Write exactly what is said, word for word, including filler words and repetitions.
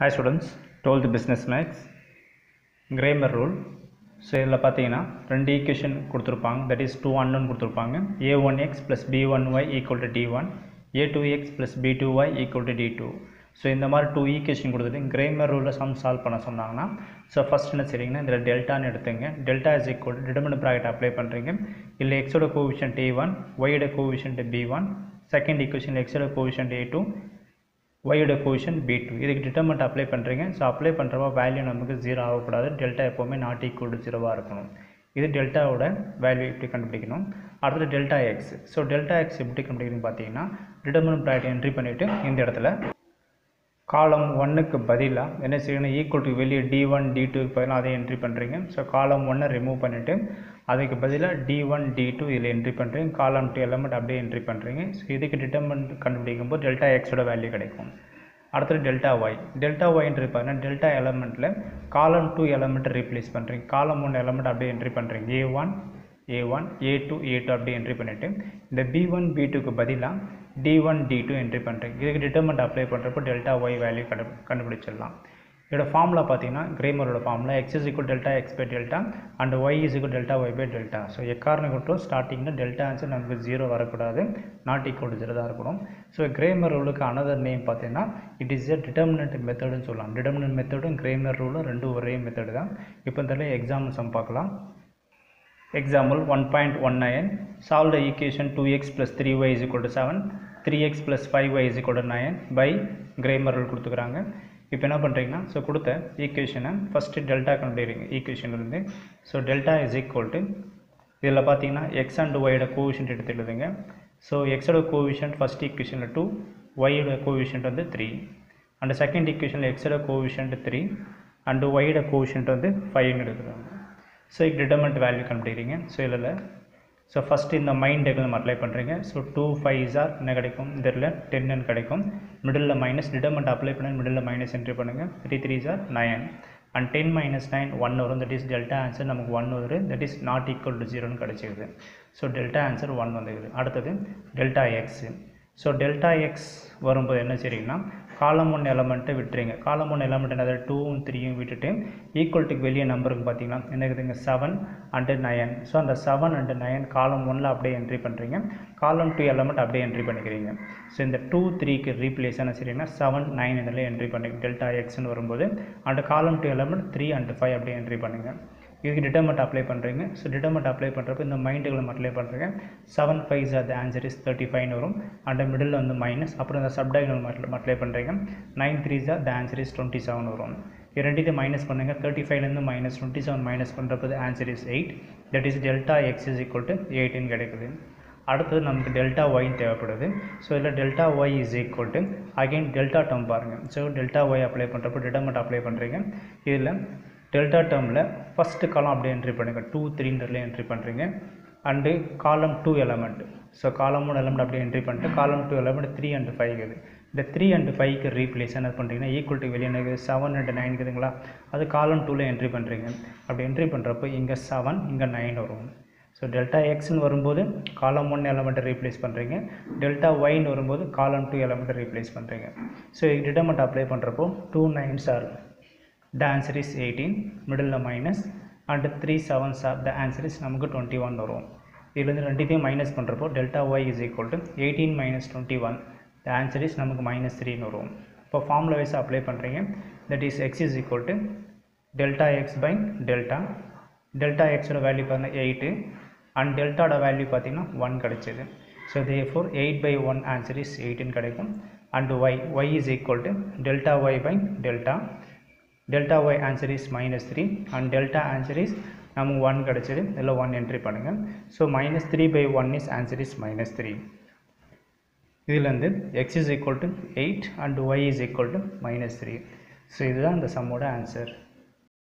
Hi students, twelfth business maths grammar rule. So idla pathina rendu equation kuduthirupanga, that is two unknown kuduthirupanga. a one x plus b one y equal to d one, a two x plus b two y equal to d two. So indha mari two equation kuduthu grammar rule la sum solve panna sonnanga. So first enna seringa indha delta nu eduthenga, delta is equal to determinant bracket apply pandreenga, illa x oda coefficient a one, y oda coefficient b one, second equation x oda coefficient a two, y oda coefficient b two. இதுக்கு determinant apply பண்றீங்க. So apply பண்றப்ப value நமக்கு zero ஆக கூடாது. Delta எப்பவுமே not equal to zero வா இருக்கணும். இது delta ஓட value இப்படி கண்டுபிடிக்கணும். அடுத்து delta x. So delta x எப்படி கண்டுபிடிக்கிறீங்க பாத்தீங்கன்னா determinant bracket entry பண்ணிட்டு இந்த இடத்துல column one க்கு பதிலா என்ன செய்யணும், equal to வெளிய d one d two க்கு பதிலா அதை entry பண்றீங்க. So column one remove பண்ணிட்டு அதுக்கு பதிலா d one d two இதிலே என்ட்ரி பண்றீங்க, column two எலிமெண்ட் அப்படியே என்ட்ரி பண்றீங்க. சோ இதுக்கு டிட்டர்மினன்ட் கண்டுபிடிக்கும்போது டெல்டா x ஓட வேல்யூ கிடைக்கும். அடுத்து delta y. Delta y entry பண்ணா டெல்டா எலிமெண்ட்ல column two எலிமெண்ட் ரீப்ளேஸ் பண்றீங்க, column one எலிமெண்ட் அப்படியே என்ட்ரி பண்றீங்க. a one a one a two a two அப்படியே என்ட்ரி பண்ணிட்டு இந்த b one b two க்கு பதிலா d one d two entry பண்றீங்க. இதுக்கு டிட்டர்மினன்ட் அப்ளை பண்றப்ப டெல்டா y வேல்யூ கண்டுபிடிச்சிடலாம். இதோட ஃபார்முலா பார்த்தீங்கன்னா கிரேமரோட formula x is equal to delta x by delta and y is equal to delta y by delta. So எக்காரனை கொட்டும் ஸ்டார்டிங்கில் டெல்டா ஆன்சர் நமக்கு ஜீரோ வரக்கூடாது, நாட் ஈக்குவல் டு ஜீரோ தான் இருக்கணும். ஸோ கிரேமர் ரூலுக்கு அனதர் நேம் பார்த்தீங்கன்னா இட் இஸ் எ டிட்டர்மினன்ட் மெத்தடுன்னு சொல்லலாம். டிட்டர்மினன்ட் மெத்தடும் கிரேமர் ரூலும் ரெண்டும் ஒரே மெத்தடு தான். இப்போ இந்த எக்ஸாம்பிள் சம் பார்க்கலாம். Example one point one nine solve the equation two x plus three y is equal to seven, three x plus five y is equal to nine by Cramer rule கொடுத்துக்கிறாங்க. இப்போ என்ன பண்ணுறீங்கன்னா so கொடுத்த ஈக்குவேஷனை first delta கண்டுபிடிக்கிறீங்க ஈக்குவேஷன்லேருந்து. So delta is equal to இதில் பார்த்தீங்கன்னா எக்ஸ் அண்ட் ஒய்யோட கோவிஷன்ட் எடுத்துக்கிட்டுங்க. ஸோ எக்ஸோட கோவிஷன்ட் ஃபஸ்ட் ஈக்குவேஷனில் டூ, ஒய்யோட கோவிஷன்ட் வந்து த்ரீ அண்ட் செகண்ட் ஈக்குவேஷனில் எக்ஸோட கோவிஷன்ட் த்ரீ அண்டு ஒய்யோட கோவிஷன்ட் வந்து ஃபைவ்னு எடுத்துக்கிறாங்க. ஸோ இது டிட்டர்மினன்ட் வேல்யூ கண்டுபிடிக்கிறீங்க. ஸோ இதில் ஸோ ஃபஸ்ட்டு இந்த மைண்ட் டேபிள் நம்ம அப்ளை பண்ணுறீங்க. ஸோ டூ ஃபைவ் ஜார் என்ன கிடைக்கும், இதில் டென்னு கிடைக்கும். மிடில் மைனஸ் டிட்டர்மெண்ட் அப்ளை பண்ணி மிடில் மைனஸ் என்ட்ரி பண்ணுங்கள். Three three jar nine and ten minus nine one வரும், தட் இஸ் டெல்டா ஆன்சர் நமக்கு ஒன் வரும், that is not equal to ஜீரோன்னு கிடைச்சிருது. ஸோ டெல்டா ஆன்சர் ஒன் வந்துருது. அடுத்தது delta x. So delta x வரும்போது என்ன செய்றீங்கன்னா காலம் ஒன் எலமெண்ட்டை விட்டுறீங்க. காலம் ஒன் எலமெண்ட் என்னது டூவும் த்ரீயும் விட்டுட்டு ஈக்குவல்ட்டுக்கு வெளியே நம்பருக்கு பார்த்தீங்கன்னா என்ன இருக்குதுங்க செவன் அண்டு நைன். ஸோ அந்த செவன் அண்டு நைன் காலம் ஒன்னில் அப்படியே என்ட்ரி பண்ணுறீங்க, காலம் டூ எலமெண்ட் அப்படியே என்ட்ரி பண்ணிக்கிறீங்க. ஸோ இந்த டூ த்ரீக்கு ரீப்ளேஸ் என்ன செய்றீங்கன்னா செவன் நைன் இதில் என்ட்ரி பண்ணுங்க. டெல்டா எக்ஸ்ன்னு வரும்போது and column two element three and five அப்படியே என்ட்ரி பண்ணுங்கள். இதுக்கு டிட்டர்மெண்ட் அப்ளை பண்ணுறீங்க. ஸோ டிட்டர்மெண்ட் அப்ளை பண்ணுறப்ப இந்த மைண்டுகளை அப்ளை பண்ணுறீங்க. Seven five are the answer is thirty ஃபைவ்னு வரும் அண்ட் மிடில் வந்து மைனஸ், அப்புறம் இந்த சப்டைகனல் அப்ளை பண்ணுறீங்க. Nine three are the answer is twenty seven வரும். இது ரெண்டுத்தையும் மைனஸ் பண்ணுங்கள். தேர்ட்டி ஃபைவ்லேருந்து மைனஸ் டுவெண்ட்டி செவன் மைனஸ் பண்ணுறப்பது answer is eight, that is delta x is equal to எயிட்டுன்னு கிடைக்குது. அடுத்தது நமக்கு டெல்டா ஒய்ன்னு தேவைப்படுது. ஸோ இதில் delta y is equal to again delta term பாருங்கள். ஸோ டெல்டா ஒய் அப்ளை பண்ணுறப்போ டிட்டர்மெண்ட் அப்ளை பண்ணுறீங்க. இதில் டெல்டா டேர்மில் ஃபஸ்ட்டு காலம் அப்படியே என்ட்ரி பண்ணுங்கள், டூ த்ரீன்றதுல என்ட்ரி பண்ணுறீங்க and column two element. So column மூணு எலமெண்ட் அப்படியே என்ட்ரி பண்ணிட்டு column two element three and five இது. இந்த த்ரீ அண்ட் ஃபைவ்க்கு ரீப்ளேஸ் என்ன பண்ணுறீங்கன்னா ஈக்குவல்ட்டு வெளியே எனக்கு செவன் அண்ட் நைன் இருக்குதுங்களா, அது காலம் டூவில் என்ட்ரி பண்ணுறீங்க. அப்படி என்ட்ரி பண்ணுறப்போ இங்கே செவன் இங்கே நைன் வரும். ஸோ டெல்டா எக்ஸ்ன்னு வரும்போது காலம் ஒன் எலமெண்ட்டை ரீப்ளேஸ் பண்ணுறீங்க, டெல்டா ஒய்ன்னு வரும்போது காலம் டூ எலமெண்ட்டை ரீப்ளேஸ் பண்ணுறீங்க. ஸோ இது டிட்டர்மெண்ட் அப்ளை பண்ணுறப்போ two nines are the answer is eighteen, middle minus and three sevens are the answer is நமக்கு twenty-one வரும். இதிலிருந்து ரெண்டுத்தையும் மைனஸ் பண்ணுறப்போ delta y is equal to eighteen minus twenty one the answer is நமக்கு minus த்ரீன்னு வரும். இப்போ formula wise apply பண்ணுறீங்க, that is x is equal to delta x by delta. Delta எக்ஸோட வேல்யூ பார்த்தீங்கன்னா எயிட்டு அண்ட் டெல்டாவோட value பார்த்தீங்கன்னா one கிடைச்சிது. ஸோ இதே four eight by one answer is எயிட்டுன்னு கிடைக்கும். And y y is equal to delta y by delta. Delta y answer is minus three and delta answer is நமக்கு one கிடச்சிது. இதில் one entry பண்ணுங்கள். So minus three by one is answer is minus three. இதுலேருந்து x is equal to eight and y is equal to minus three. So இதுதான் இந்த சம்மோட answer.